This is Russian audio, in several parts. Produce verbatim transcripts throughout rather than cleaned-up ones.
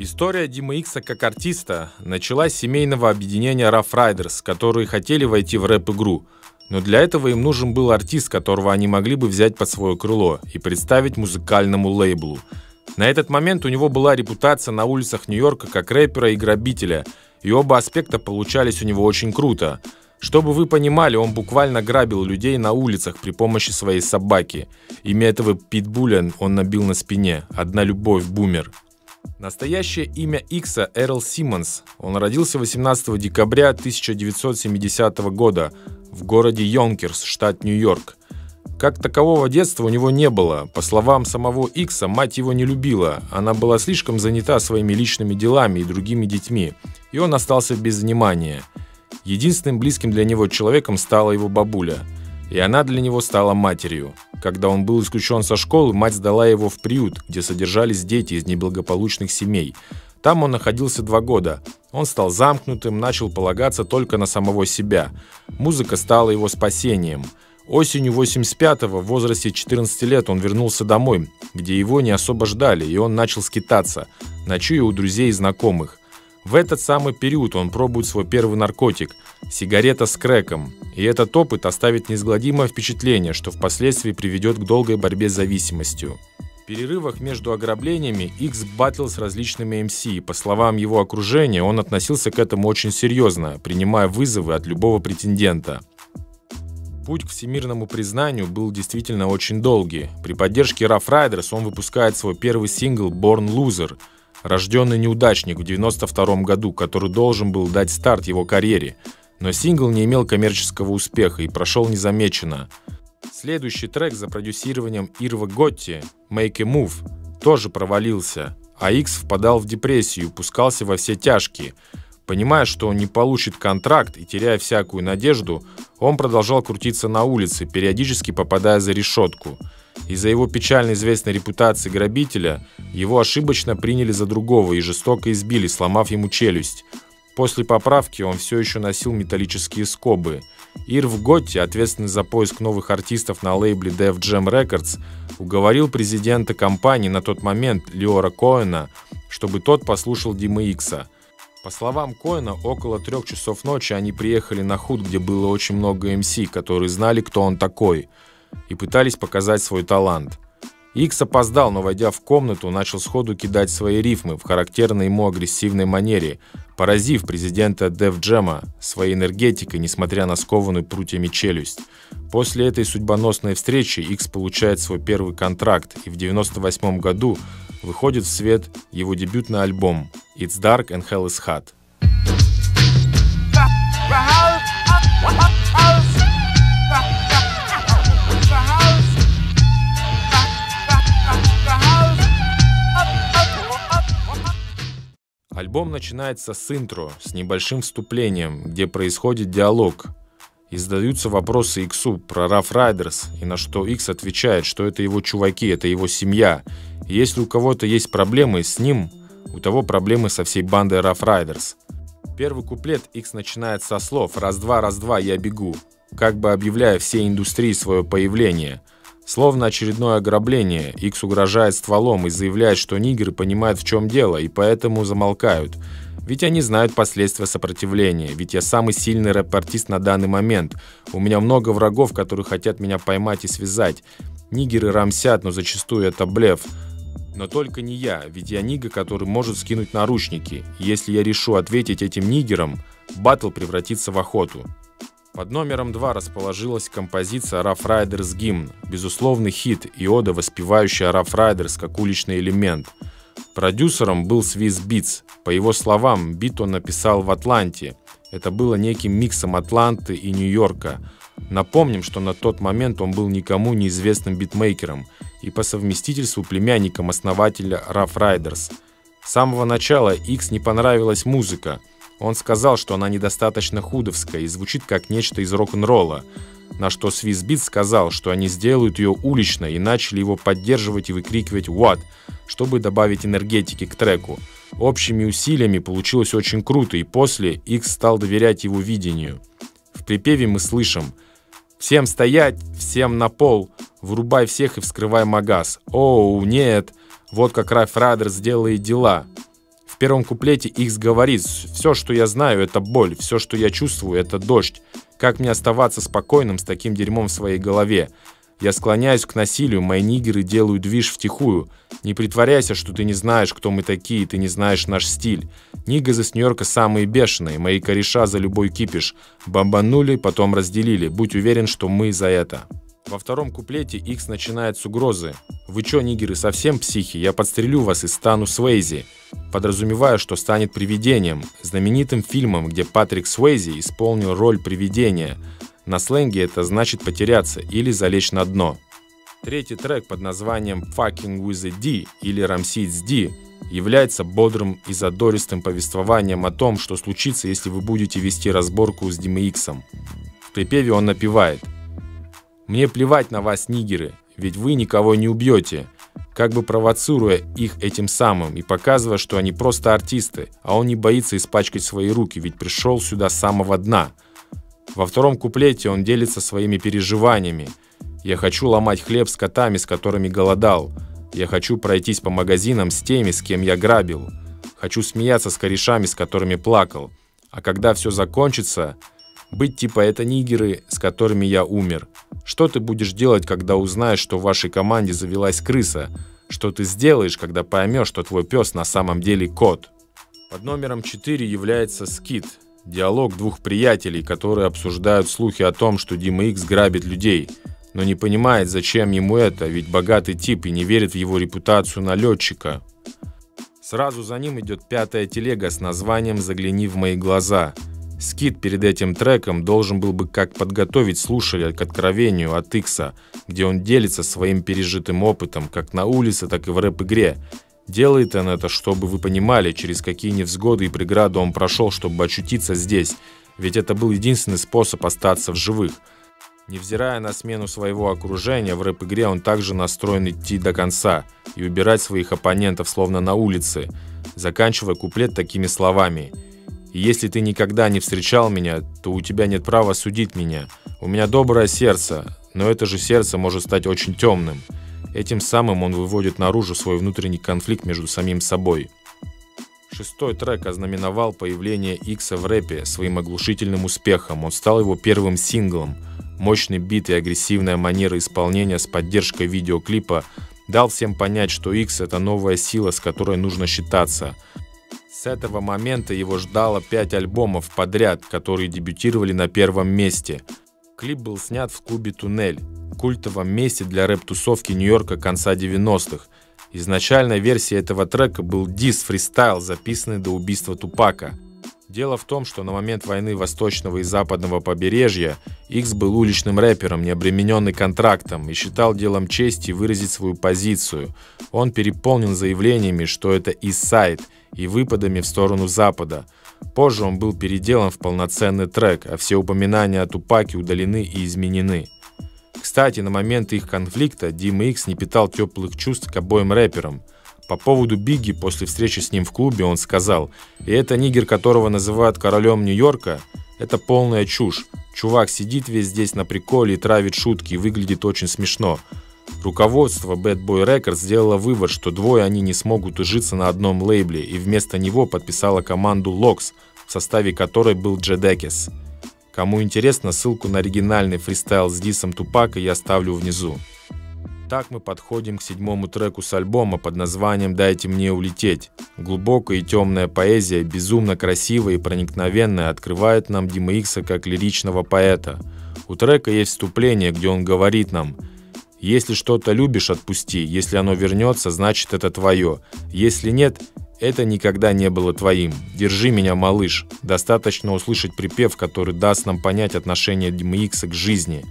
История Димы Икса как артиста началась с семейного объединения Ruff Ryders, которые хотели войти в рэп-игру. Но для этого им нужен был артист, которого они могли бы взять под свое крыло и представить музыкальному лейблу. На этот момент у него была репутация на улицах Нью-Йорка как рэпера и грабителя, и оба аспекта получались у него очень круто. Чтобы вы понимали, он буквально грабил людей на улицах при помощи своей собаки. Имя этого питбуля он набил на спине. Одна любовь, бумер. Настоящее имя Икса — Эрл Симмонс. Он родился восемнадцатого декабря тысяча девятьсот семидесятого года в городе Йонкерс, штат Нью-Йорк. Как такового детства у него не было. По словам самого Икса, мать его не любила. Она была слишком занята своими личными делами и другими детьми, и он остался без внимания. Единственным близким для него человеком стала его бабуля, и она для него стала матерью. Когда он был исключен со школы, мать сдала его в приют, где содержались дети из неблагополучных семей. Там он находился два года. Он стал замкнутым, начал полагаться только на самого себя. Музыка стала его спасением. Осенью восемьдесят пятого, в возрасте четырнадцати лет, он вернулся домой, где его не особо ждали, и он начал скитаться, ночуя у друзей и знакомых. В этот самый период он пробует свой первый наркотик – сигарета с крэком, и этот опыт оставит неизгладимое впечатление, что впоследствии приведет к долгой борьбе с зависимостью. В перерывах между ограблениями Икс батлил с различными эм си, и, по словам его окружения, он относился к этому очень серьезно, принимая вызовы от любого претендента. Путь к всемирному признанию был действительно очень долгий. При поддержке Ruff Ryders он выпускает свой первый сингл «Born Loser», «Рожденный неудачник» в девяносто втором году, который должен был дать старт его карьере, но сингл не имел коммерческого успеха и прошел незамеченно. Следующий трек за продюсированием Ирва Готти, «Make a Move», тоже провалился, а Икс впадал в депрессию, пускался во все тяжкие. Понимая, что он не получит контракт и теряя всякую надежду, он продолжал крутиться на улице, периодически попадая за решетку. Из-за его печально известной репутации грабителя его ошибочно приняли за другого и жестоко избили, сломав ему челюсть. После поправки он все еще носил металлические скобы. Ирв Готти, ответственный за поиск новых артистов на лейбле Def Jam Records, уговорил президента компании на тот момент Лиора Коэна, чтобы тот послушал Димы Икса. По словам Коэна, около трех часов ночи они приехали на худ, где было очень много эм си, которые знали, кто он такой, и пытались показать свой талант. Икс опоздал, но, войдя в комнату, начал сходу кидать свои рифмы в характерной ему агрессивной манере, поразив президента Def Jam'а своей энергетикой, несмотря на скованную прутьями челюсть. После этой судьбоносной встречи Икс получает свой первый контракт и в девяносто восьмом году выходит в свет его дебютный альбом «It's Dark and Hell is Hot». Альбом начинается с интро, с небольшим вступлением, где происходит диалог. И задаются вопросы Иксу про Ruff Ryders, и на что Икс отвечает, что это его чуваки, это его семья. И если у кого-то есть проблемы с ним, у того проблемы со всей бандой Ruff Ryders. Первый куплет Икс начинает со слов «раз-два, раз-два, я бегу», как бы объявляя всей индустрии свое появление. Словно очередное ограбление, Икс угрожает стволом и заявляет, что нигеры понимают, в чем дело, и поэтому замолкают. Ведь они знают последствия сопротивления, ведь я самый сильный рэп-артист на данный момент. У меня много врагов, которые хотят меня поймать и связать. Нигеры рамсят, но зачастую это блеф. Но только не я, ведь я нига, который может скинуть наручники. Если я решу ответить этим нигерам, баттл превратится в охоту. Под номером два расположилась композиция Ruff Ryders «Гимн», безусловный хит и ода, воспевающая Ruff Ryders как уличный элемент. Продюсером был Swizz Beatz. По его словам, бит он написал в Атланте. Это было неким миксом Атланты и Нью-Йорка. Напомним, что на тот момент он был никому неизвестным битмейкером и по совместительству племянником основателя Ruff Ryders. С самого начала Икс не понравилась музыка. Он сказал, что она недостаточно худовская и звучит как нечто из рок-н-ролла, на что Swizz Beatz сказал, что они сделают ее уличной, и начали его поддерживать и выкрикивать «What!», чтобы добавить энергетики к треку. Общими усилиями получилось очень круто, и после Икс стал доверять его видению. В припеве мы слышим «Всем стоять, всем на пол, вырубай всех и вскрывай магаз, оу, нет, вот как Ruff Ryders делает дела». В В первом куплете Икс говорит: «Все, что я знаю, это боль, все, что я чувствую, это дождь. Как мне оставаться спокойным с таким дерьмом в своей голове? Я склоняюсь к насилию, мои нигеры делают движ втихую. Не притворяйся, что ты не знаешь, кто мы такие, ты не знаешь наш стиль. Ниггазы с Нью-Йорка самые бешеные, мои кореша за любой кипиш. Бомбанули, потом разделили, будь уверен, что мы за это». Во втором куплете Икс начинает с угрозы: «Вы чё, нигеры, совсем психи? Я подстрелю вас и стану Суэйзи», подразумевая, что станет привидением, знаменитым фильмом, где Патрик Суэйзи исполнил роль привидения. На сленге это значит потеряться или залечь на дно. Третий трек под названием «Fucking with a D» или «Ramseeds D» является бодрым и задористым повествованием о том, что случится, если вы будете вести разборку с Димой Иксом. В припеве он напевает: «Мне плевать на вас, нигеры, ведь вы никого не убьете», как бы провоцируя их этим самым и показывая, что они просто артисты, а он не боится испачкать свои руки, ведь пришел сюда с самого дна. Во втором куплете он делится своими переживаниями: «Я хочу ломать хлеб с котами, с которыми голодал. Я хочу пройтись по магазинам с теми, с кем я грабил. Хочу смеяться с корешами, с которыми плакал. А когда все закончится, быть типа это нигеры, с которыми я умер. Что ты будешь делать, когда узнаешь, что в вашей команде завелась крыса? Что ты сделаешь, когда поймешь, что твой пес на самом деле кот?» Под номером четыре является «Скит». Диалог двух приятелей, которые обсуждают слухи о том, что Дима Икс грабит людей, но не понимает, зачем ему это, ведь богатый тип и не верит в его репутацию налетчика. Сразу за ним идет пятая телега с названием «Загляни в мои глаза». Скит перед этим треком должен был бы как подготовить слушателя к откровению от Икса, где он делится своим пережитым опытом как на улице, так и в рэп-игре. Делает он это, чтобы вы понимали, через какие невзгоды и преграды он прошел, чтобы очутиться здесь, ведь это был единственный способ остаться в живых. Невзирая на смену своего окружения, в рэп-игре он также настроен идти до конца и убирать своих оппонентов, словно на улице, заканчивая куплет такими словами: «И если ты никогда не встречал меня, то у тебя нет права судить меня. У меня доброе сердце, но это же сердце может стать очень темным». Этим самым он выводит наружу свой внутренний конфликт между самим собой. Шестой трек ознаменовал появление Икса в рэпе своим оглушительным успехом. Он стал его первым синглом. Мощный бит и агрессивная манера исполнения с поддержкой видеоклипа дал всем понять, что Икс — это новая сила, с которой нужно считаться. С этого момента его ждало пять альбомов подряд, которые дебютировали на первом месте. Клип был снят в клубе «Туннель», культовом месте для рэп-тусовки Нью-Йорка конца девяностых. Изначальной версией этого трека был дис-фристайл, записанный до убийства Тупака. Дело в том, что на момент войны восточного и западного побережья Икс был уличным рэпером, не обремененный контрактом, и считал делом чести выразить свою позицию. Он переполнен заявлениями, что это «Иссайд», и выпадами в сторону Запада. Позже он был переделан в полноценный трек, а все упоминания о Тупаке удалены и изменены. Кстати, на момент их конфликта Дима Икс не питал теплых чувств к обоим рэперам. По поводу Бигги после встречи с ним в клубе он сказал: «И это нигер, которого называют королем Нью-Йорка? Это полная чушь. Чувак сидит весь здесь на приколе и травит шутки, и выглядит очень смешно». Руководство Bad Boy Records сделало вывод, что двое они не смогут ужиться на одном лейбле, и вместо него подписало команду локс, в составе которой был Джадакис. Кому интересно, ссылку на оригинальный фристайл с дисом Тупака я оставлю внизу. Так мы подходим к седьмому треку с альбома под названием «Дайте мне улететь». Глубокая и темная поэзия, безумно красивая и проникновенная, открывает нам Дима Икса как лиричного поэта. У трека есть вступление, где он говорит нам: «Если что-то любишь, отпусти, если оно вернется, значит это твое, если нет, это никогда не было твоим, держи меня, малыш». Достаточно услышать припев, который даст нам понять отношение Димы Икса к жизни: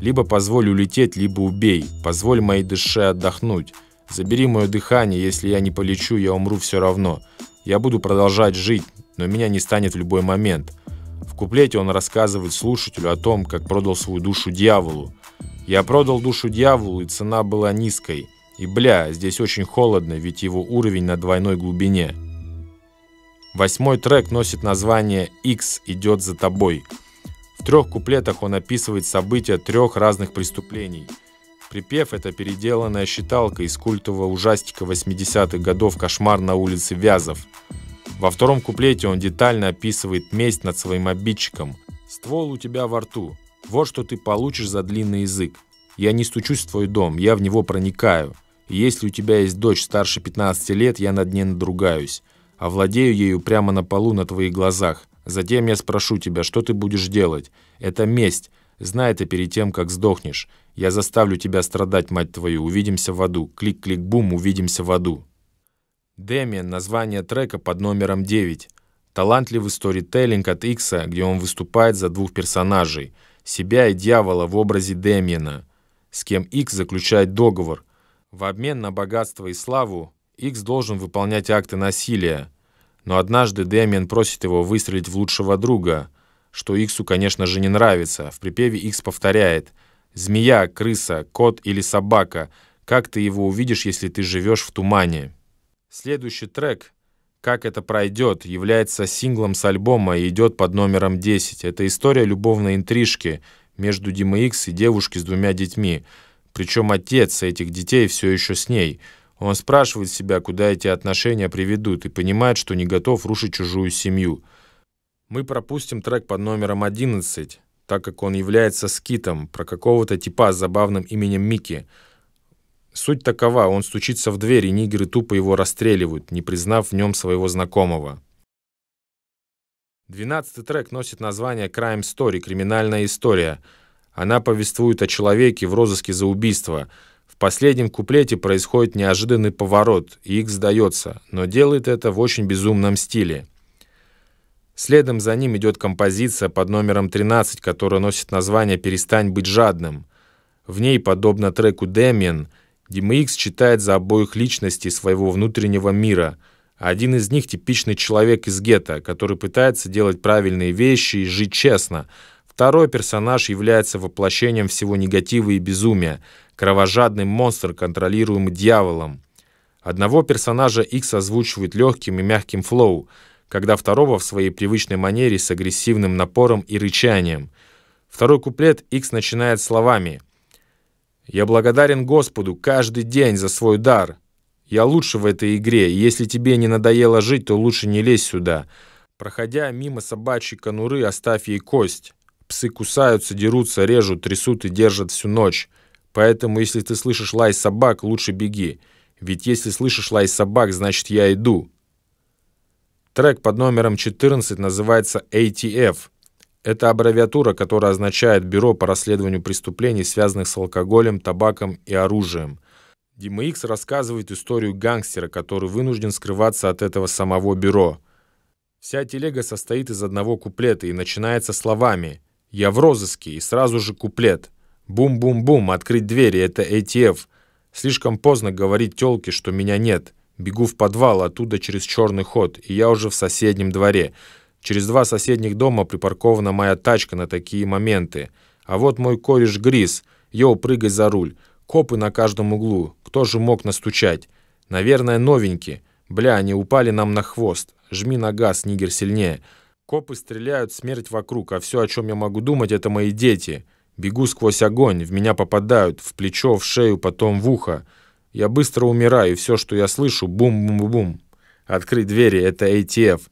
«Либо позволь улететь, либо убей, позволь моей душе отдохнуть, забери мое дыхание, если я не полечу, я умру все равно, я буду продолжать жить, но меня не станет в любой момент». В куплете он рассказывает слушателю о том, как продал свою душу дьяволу: «Я продал душу дьяволу, и цена была низкой. И бля, здесь очень холодно, ведь его уровень на двойной глубине». Восьмой трек носит название «Икс идет за тобой». В трех куплетах он описывает события трех разных преступлений. Припев — это переделанная считалка из культового ужастика восьмидесятых годов «Кошмар на улице Вязов». Во втором куплете он детально описывает месть над своим обидчиком. «Ствол у тебя во рту. Вот что ты получишь за длинный язык. Я не стучусь в твой дом, я в него проникаю. И если у тебя есть дочь старше пятнадцати лет, я над ней надругаюсь. Овладею ею прямо на полу на твоих глазах. Затем я спрошу тебя, что ты будешь делать. Это месть. Знай это перед тем, как сдохнешь. Я заставлю тебя страдать, мать твою. Увидимся в аду. Клик-клик-бум, увидимся в аду». «Дэмиан» — название трека под номером девять. Талантливый сторителлинг от Икса, где он выступает за двух персонажей. Себя и дьявола в образе Дэмиана, с кем Икс заключает договор. В обмен на богатство и славу Икс должен выполнять акты насилия. Но однажды Дэмиан просит его выстрелить в лучшего друга, что Иксу, конечно же, не нравится. В припеве Икс повторяет: «Змея, крыса, кот или собака, как ты его увидишь, если ты живешь в тумане?» Следующий трек «Как это пройдет» является синглом с альбома и идет под номером десять. Это история любовной интрижки между Димой Икс и девушки с двумя детьми. Причем отец этих детей все еще с ней. Он спрашивает себя, куда эти отношения приведут, и понимает, что не готов рушить чужую семью. Мы пропустим трек под номером одиннадцать, так как он является скитом про какого-то типа с забавным именем Микки. Суть такова: он стучится в дверь, и нигеры тупо его расстреливают, не признав в нем своего знакомого. двенадцатый трек носит название «Crime Story» — «Криминальная история». Она повествует о человеке в розыске за убийство. В последнем куплете происходит неожиданный поворот, и Икс сдается, но делает это в очень безумном стиле. Следом за ним идет композиция под номером тринадцать, которая носит название «Перестань быть жадным». В ней, подобно треку «Дэмиан», Дима Икс читает за обоих личностей своего внутреннего мира. Один из них — типичный человек из гетто, который пытается делать правильные вещи и жить честно. Второй персонаж является воплощением всего негатива и безумия. Кровожадный монстр, контролируемый дьяволом. Одного персонажа Икс озвучивает легким и мягким флоу, когда второго в своей привычной манере с агрессивным напором и рычанием. Второй куплет Икс начинает словами: «Я благодарен Господу каждый день за свой дар. Я лучше в этой игре, и если тебе не надоело жить, то лучше не лезь сюда. Проходя мимо собачьей конуры, оставь ей кость. Псы кусаются, дерутся, режут, трясут и держат всю ночь. Поэтому, если ты слышишь лай собак, лучше беги. Ведь если слышишь лай собак, значит, я иду». Трек под номером четырнадцать называется «эй ти эф». Это аббревиатура, которая означает «Бюро по расследованию преступлений, связанных с алкоголем, табаком и оружием». Дима Икс рассказывает историю гангстера, который вынужден скрываться от этого самого бюро. Вся телега состоит из одного куплета и начинается словами «Я в розыске» и сразу же куплет «Бум-бум-бум, открыть двери, это эй ти эф. Слишком поздно говорить тёлке, что меня нет. Бегу в подвал, оттуда через черный ход, и я уже в соседнем дворе». Через два соседних дома припаркована моя тачка на такие моменты. А вот мой кореш Грис. Йоу, прыгай за руль. Копы на каждом углу. Кто же мог настучать? Наверное, новенькие. Бля, они упали нам на хвост. Жми на газ, нигер, сильнее. Копы стреляют, смерть вокруг, а все, о чем я могу думать, это мои дети. Бегу сквозь огонь, в меня попадают, в плечо, в шею, потом в ухо. Я быстро умираю, и все, что я слышу, бум-бум-бум. Открыть двери, это эй ти эф.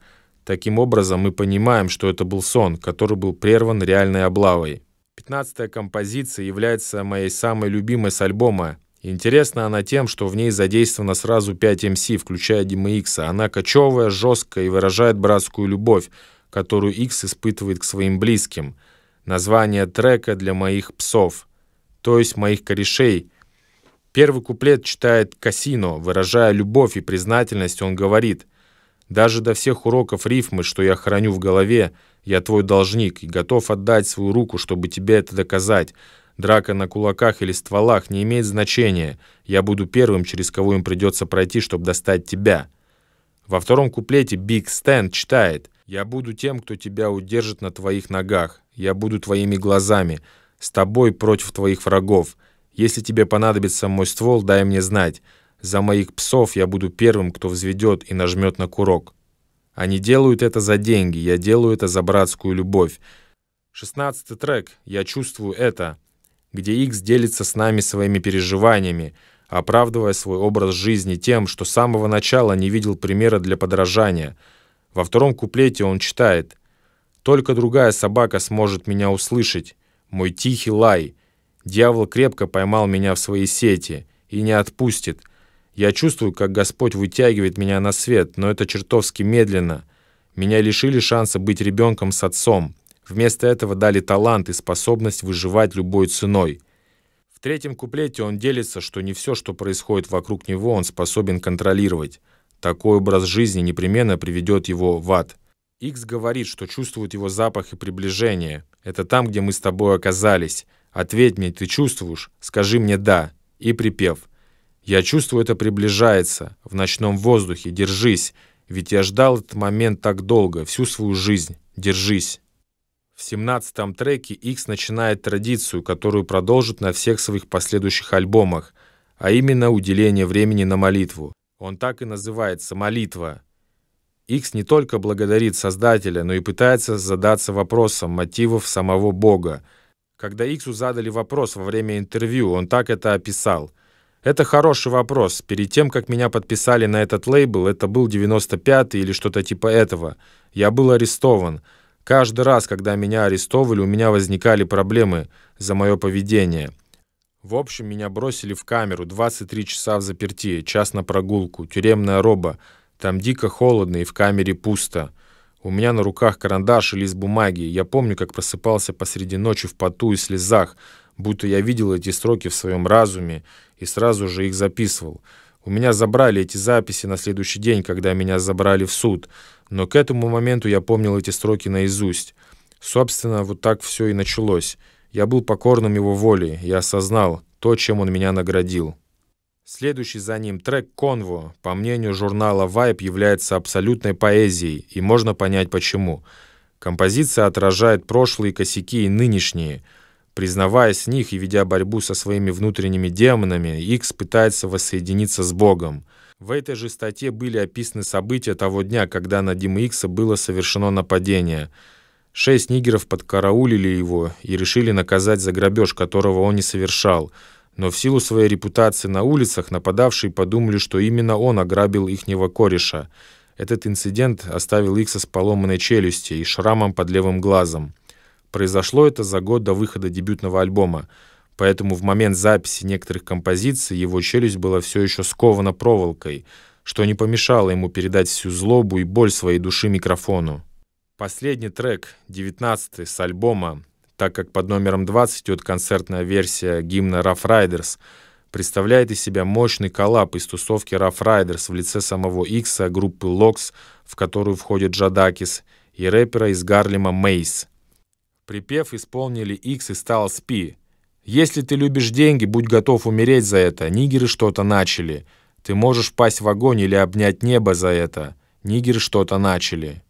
Таким образом, мы понимаем, что это был сон, который был прерван реальной облавой. пятнадцатая композиция является моей самой любимой с альбома. Интересна она тем, что в ней задействовано сразу пять эм си, включая Димы Икса. Она кочевая, жесткая и выражает братскую любовь, которую Икс испытывает к своим близким. Название трека «Для моих псов», то есть моих корешей. Первый куплет читает Касино, выражая любовь и признательность, он говорит: «Даже до всех уроков рифмы, что я храню в голове, я твой должник и готов отдать свою руку, чтобы тебе это доказать. Драка на кулаках или стволах не имеет значения. Я буду первым, через кого им придется пройти, чтобы достать тебя». Во втором куплете Биг Стенд читает: «Я буду тем, кто тебя удержит на твоих ногах. Я буду твоими глазами. С тобой против твоих врагов. Если тебе понадобится мой ствол, дай мне знать. За моих псов я буду первым, кто взведет и нажмет на курок. Они делают это за деньги, я делаю это за братскую любовь». шестнадцатый трек «Я чувствую это», где Икс делится с нами своими переживаниями, оправдывая свой образ жизни тем, что с самого начала не видел примера для подражания. Во втором куплете он читает: «Только другая собака сможет меня услышать. Мой тихий лай. Дьявол крепко поймал меня в свои сети и не отпустит. Я чувствую, как Господь вытягивает меня на свет, но это чертовски медленно. Меня лишили шанса быть ребенком с отцом. Вместо этого дали талант и способность выживать любой ценой». В третьем куплете он делится, что не все, что происходит вокруг него, он способен контролировать. Такой образ жизни непременно приведет его в ад. Икс говорит, что чувствует его запах и приближение. «Это там, где мы с тобой оказались. Ответь мне, ты чувствуешь? Скажи мне «да». И припев. «Я чувствую, это приближается. В ночном воздухе. Держись. Ведь я ждал этот момент так долго. Всю свою жизнь. Держись». В семнадцатом треке Икс начинает традицию, которую продолжит на всех своих последующих альбомах, а именно уделение времени на молитву. Он так и называется — «Молитва». Икс не только благодарит Создателя, но и пытается задаться вопросом мотивов самого Бога. Когда Иксу задали вопрос во время интервью, он так это описал. «Это хороший вопрос. Перед тем, как меня подписали на этот лейбл, это был девяносто пятый или что-то типа этого, я был арестован. Каждый раз, когда меня арестовывали, у меня возникали проблемы за мое поведение. В общем, меня бросили в камеру, двадцать три часа в заперти, час на прогулку, тюремная роба. Там дико холодно и в камере пусто. У меня на руках карандаш и лист бумаги. Я помню, как просыпался посреди ночи в поту и слезах, будто я видел эти строки в своем разуме и сразу же их записывал. У меня забрали эти записи на следующий день, когда меня забрали в суд. Но к этому моменту я помнил эти строки наизусть. Собственно, вот так все и началось. Я был покорным его воле. Я осознал то, чем он меня наградил». Следующий за ним трек «Конво», по мнению журнала Vibe, является абсолютной поэзией, и можно понять почему. Композиция отражает прошлые косяки и нынешние. Признаваясь в них и ведя борьбу со своими внутренними демонами, Икс пытается воссоединиться с Богом. В этой же статье были описаны события того дня, когда на Диму Икса было совершено нападение. Шесть нигеров подкараулили его и решили наказать за грабеж, которого он не совершал. Но в силу своей репутации на улицах нападавшие подумали, что именно он ограбил ихнего кореша. Этот инцидент оставил Икса с поломанной челюстью и шрамом под левым глазом. Произошло это за год до выхода дебютного альбома, поэтому в момент записи некоторых композиций его челюсть была все еще скована проволокой, что не помешало ему передать всю злобу и боль своей души микрофону. Последний трек, девятнадцатый с альбома, так как под номером двадцать идет концертная версия гимна Ruff Ryders, представляет из себя мощный коллаб из тусовки Ruff Ryders в лице самого Икса, группы локс, в которую входит Джадакис, и рэпера из Гарлема Мейс. Припев исполнили Икс и Стал Спи. «Если ты любишь деньги, будь готов умереть за это. Нигеры что-то начали. Ты можешь впасть в огонь или обнять небо за это. Нигеры что-то начали».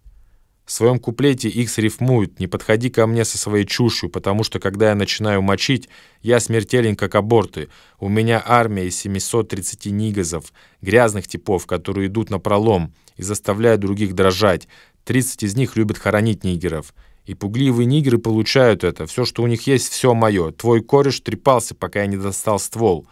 В своем куплете Икс рифмует: «Не подходи ко мне со своей чушью, потому что, когда я начинаю мочить, я смертелен, как аборты. У меня армия из семисот тридцати нигазов, грязных типов, которые идут на пролом и заставляют других дрожать. тридцать из них любят хоронить нигеров. И пугливые нигеры получают это. Все, что у них есть, все мое. Твой кореш трепался, пока я не достал ствол».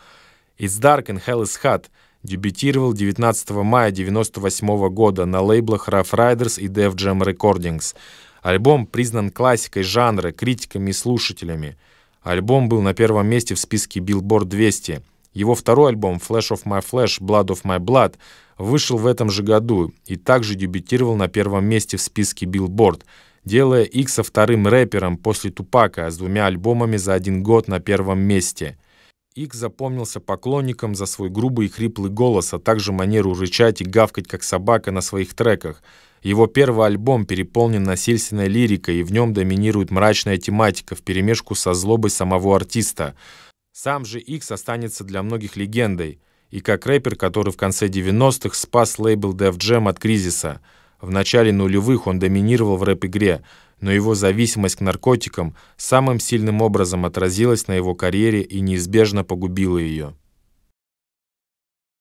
«It's Dark and Hell is Hot» дебютировал девятнадцатого мая девяносто восьмого года на лейблах Ruff Ryders и Def Jam Records. Альбом признан классикой жанра критиками и слушателями. Альбом был на первом месте в списке Billboard двести. Его второй альбом Flash of My Flash, Blood of My Blood вышел в этом же году и также дебютировал на первом месте в списке Billboard, делая Икса вторым рэпером после Тупака с двумя альбомами за один год на первом месте. Икс запомнился поклонникам за свой грубый и хриплый голос, а также манеру рычать и гавкать, как собака, на своих треках. Его первый альбом переполнен насильственной лирикой, и в нем доминирует мрачная тематика вперемешку со злобой самого артиста. Сам же Икс останется для многих легендой, и как рэпер, который в конце девяностых спас лейбл Def Jam от кризиса. В начале нулевых он доминировал в рэп-игре, но его зависимость к наркотикам самым сильным образом отразилась на его карьере и неизбежно погубила ее.